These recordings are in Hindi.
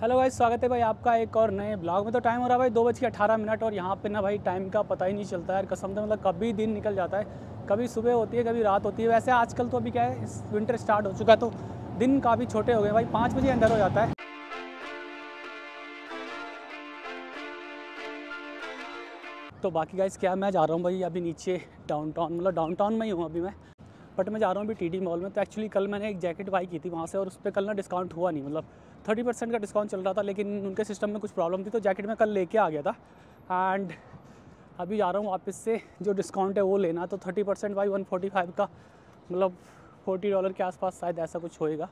हेलो भाई, स्वागत है भाई आपका एक और नए ब्लॉग में। तो टाइम हो रहा है भाई 2:18 और यहाँ पे ना भाई टाइम का पता ही नहीं चलता है कसम से। मतलब कभी दिन निकल जाता है, कभी सुबह होती है, कभी रात होती है। वैसे आजकल तो अभी क्या है, इस विंटर स्टार्ट हो चुका है तो दिन काफ़ी छोटे हो गए भाई, 5 बजे अंदर हो जाता है। तो बाकी गाइस क्या मैं जा रहा हूँ भाई अभी नीचे डाउनटाउन, मतलब डाउनटाउन में ही हूँ अभी मैं, बट मैं जा रहा हूँ अभी टीडी मॉल में। तो एक्चुअली कल मैंने एक जैकेट बाई की थी वहाँ से और उस पर कल ना डिस्काउंट हुआ नहीं, मतलब 30% का डिस्काउंट चल रहा था, लेकिन उनके सिस्टम में कुछ प्रॉब्लम थी तो जैकेट मैं कल लेके आ गया था। एंड अभी जा रहा हूँ वापस से जो डिस्काउंट है वो लेना। तो 30% बाई 145 का, मतलब $40 के आसपास शायद ऐसा कुछ होएगा।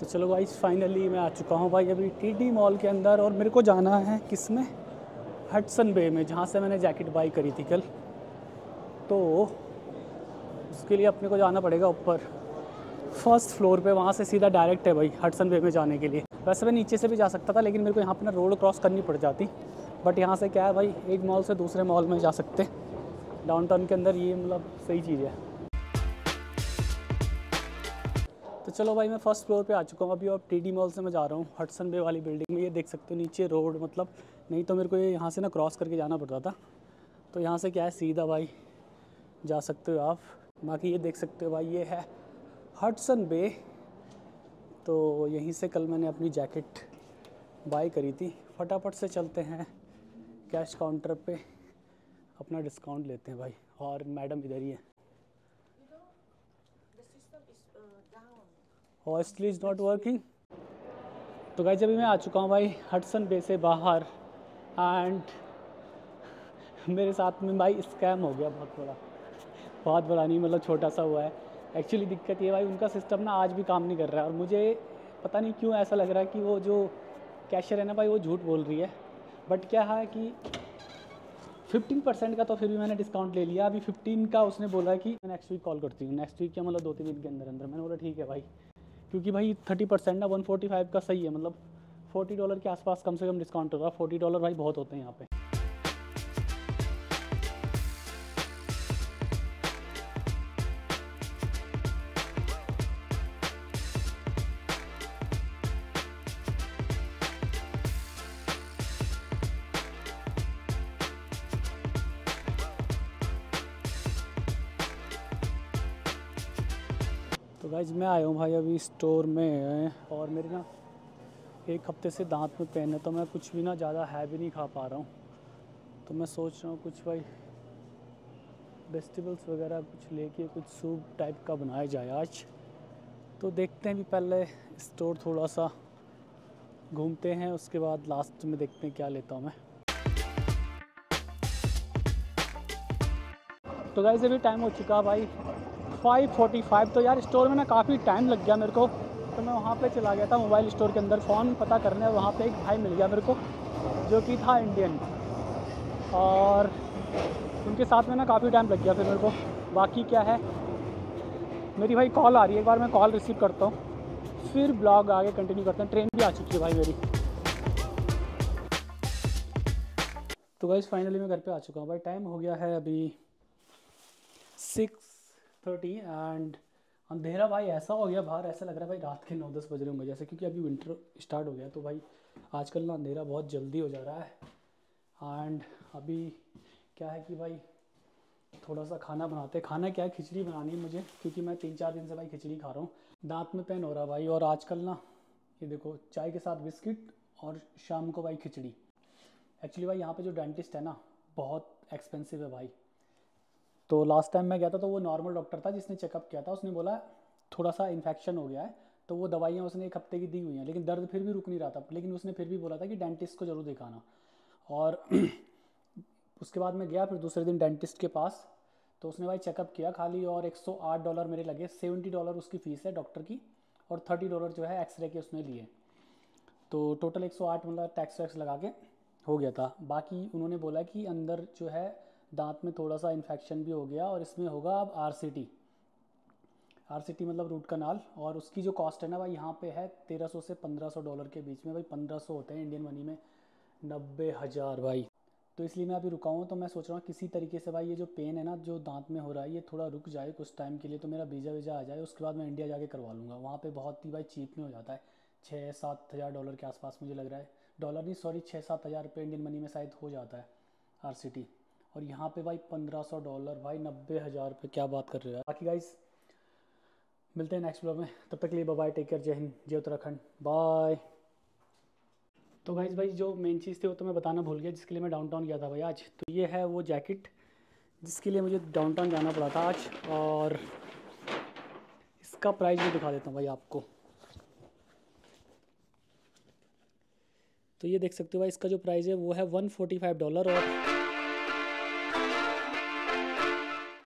तो चलो भाई फाइनली मैं आ चुका हूँ भाई अभी टीडी मॉल के अंदर और मेरे को जाना है किस में, हडसन बे में, जहाँ से मैंने जैकेट बाई करी थी कल। तो उसके लिए अपने को जाना पड़ेगा ऊपर 1st फ्लोर पे, वहाँ से सीधा डायरेक्ट है भाई हडसन बे में जाने के लिए। वैसे मैं नीचे से भी जा सकता था लेकिन मेरे को यहाँ पे ना रोड क्रॉस करनी पड़ जाती, बट यहाँ से क्या है भाई एक मॉल से दूसरे मॉल में जा सकते डाउनटाउन के अंदर, ये मतलब सही चीज़ है। तो चलो भाई मैं 1st फ्लोर पे आ चुका हूँ अभी और टीडी मॉल से मैं जा रहा हूँ हडसन बे वाली बिल्डिंग में। ये देख सकते हो नीचे रोड, मतलब नहीं तो मेरे को ये यहाँ से ना क्रॉस करके जाना पड़ रहा था। तो यहाँ से क्या है सीधा भाई जा सकते हो आप। बाकी ये देख सकते हो भाई ये है हडसन बे। तो यहीं से कल मैंने अपनी जैकेट बाय करी थी। फटाफट से चलते हैं कैश काउंटर पे, अपना डिस्काउंट लेते हैं भाई। और मैडम इधर ही है। हॉस्टली इज़ नॉट वर्किंग। तो गाइस अभी मैं आ चुका हूँ भाई हडसन बे से बाहर एंड मेरे साथ में भाई स्कैम हो गया बहुत बड़ा नहीं, मतलब छोटा सा हुआ है। एक्चुअली दिक्कत ये भाई उनका सिस्टम ना आज भी काम नहीं कर रहा है और मुझे पता नहीं क्यों ऐसा लग रहा है कि वो जो कैशियर है ना भाई वो झूठ बोल रही है। बट क्या है कि 15% का तो फिर भी मैंने डिस्काउंट ले लिया। अभी 15 का उसने बोला कि नेक्स्ट वीक कॉल करती हूँ, नेक्स्ट वीक क्या मतलब 2-3 दिन के अंदर। मैंने बोला ठीक है भाई, क्योंकि भाई 30% ना 145 का सही है, मतलब $40 के आसपास कम से कम डिस्काउंट हो रहा है। $40 भाई बहुत होते हैं यहाँ पे। तो गाइज मैं आया हूँ भाई अभी स्टोर में और मेरे ना एक हफ्ते से दांत में पेन है तो मैं कुछ भी ना ज़्यादा हैवी नहीं खा पा रहा हूँ। तो मैं सोच रहा हूँ कुछ भाई वेजिटेबल्स वगैरह कुछ लेके कुछ सूप टाइप का बनाया जाए आज। तो देखते हैं, भी पहले स्टोर थोड़ा सा घूमते हैं उसके बाद लास्ट में देखते हैं क्या लेता हूँ मैं। तो गाइज अभी टाइम हो चुका भाई 5:45। तो यार स्टोर में ना काफ़ी टाइम लग गया मेरे को, तो मैं वहाँ पे चला गया था मोबाइल स्टोर के अंदर फ़ोन पता करने। वहाँ पे एक भाई मिल गया मेरे को जो कि था इंडियन, और उनके साथ में ना काफ़ी टाइम लग गया फिर मेरे को। बाकी क्या है मेरी भाई कॉल आ रही है, एक बार मैं कॉल रिसीव करता हूँ फिर ब्लॉग आगे कंटिन्यू करते हैं। ट्रेन भी आ चुकी है भाई मेरी। तो गाइस फाइनली मैं घर पर आ चुका हूँ भाई। टाइम हो गया है अभी 6:30 एंड अंधेरा भाई ऐसा हो गया बाहर, ऐसा लग रहा है भाई रात के 9-10 बज रहे होंगे जैसे, क्योंकि अभी विंटर स्टार्ट हो गया। तो भाई आजकल ना अंधेरा बहुत जल्दी हो जा रहा है। एंड अभी क्या है कि भाई थोड़ा सा खाना बनाते, खाना क्या है खिचड़ी बनानी है मुझे, क्योंकि मैं 3-4 दिन से भाई खिचड़ी खा रहा हूँ। दांत में पेन हो रहा है भाई और आजकल ना ये देखो चाय के साथ बिस्किट और शाम को भाई खिचड़ी। एक्चुअली भाई यहाँ पर जो डेंटिस्ट है ना बहुत एक्सपेंसिव है भाई। तो लास्ट टाइम मैं गया था तो वो नॉर्मल डॉक्टर था जिसने चेकअप किया था, उसने बोला थोड़ा सा इन्फेक्शन हो गया है तो वो दवाइयाँ उसने 1 हफ्ते की दी हुई हैं, लेकिन दर्द फिर भी रुक नहीं रहा था। लेकिन उसने फिर भी बोला था कि डेंटिस्ट को ज़रूर दिखाना। और उसके बाद मैं गया फिर दूसरे दिन डेंटिस्ट के पास, तो उसने भाई चेकअप किया खाली और $108 मेरे लगे। $70 उसकी फ़ीस है डॉक्टर की और $30 जो है एक्सरे के उसने लिए। तो टोटल 108 मतलब टैक्स वैक्स लगा के हो गया था। बाकी उन्होंने बोला कि अंदर जो है दांत में थोड़ा सा इन्फेक्शन भी हो गया और इसमें होगा अब आरसीटी मतलब रूट कनाल। और उसकी जो कॉस्ट है ना भाई यहाँ पे है $1300 से $1500 के बीच में भाई। 1500 होते हैं इंडियन मनी में 90,000 भाई। तो इसलिए मैं अभी रुका हूँ। तो मैं सोच रहा हूँ किसी तरीके से भाई ये जो पेन है ना जो दांत में हो रहा है ये थोड़ा रुक जाए कुछ टाइम के लिए, तो मेरा वीज़ा वीज़ा आ जाए, उसके बाद मैं इंडिया जाके करवा लूँगा। वहाँ पे बहुत ही भाई चीप में हो जाता है, 6-7 हज़ार डॉलर के आसपास मुझे लग रहा है, डॉलर नहीं सॉरी 6-7 हज़ार रुपये इंडियन मनी में शायद हो जाता है RCT। और यहाँ पर भाई 1500 डॉलर भाई 90,000 रुपये, क्या बात कर रहे हो। बाकी गाइस मिलते हैं नेक्स्ट ब्लॉग में, तब तक के लिए बाय, टेक केयर, जय हिंद, जय उत्तराखंड, बाय। तो भाई जो मेन चीज़ थी वो तो मैं बताना भूल गया, जिसके लिए मैं डाउनटाउन गया था भाई आज। तो ये है वो जैकेट जिसके लिए मुझे डाउनटाउन जाना पड़ा था आज, और इसका प्राइस भी दिखा देता हूँ भाई आपको। तो ये देख सकते हो भाई, इसका जो प्राइस है वो है $145 और